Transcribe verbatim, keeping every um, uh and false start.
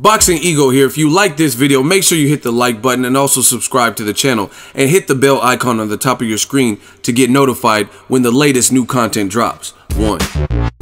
Boxingego here. If you like this video, make sure you hit the like button and also subscribe to the channel and hit the bell icon on the top of your screen to get notified when the latest new content drops. One.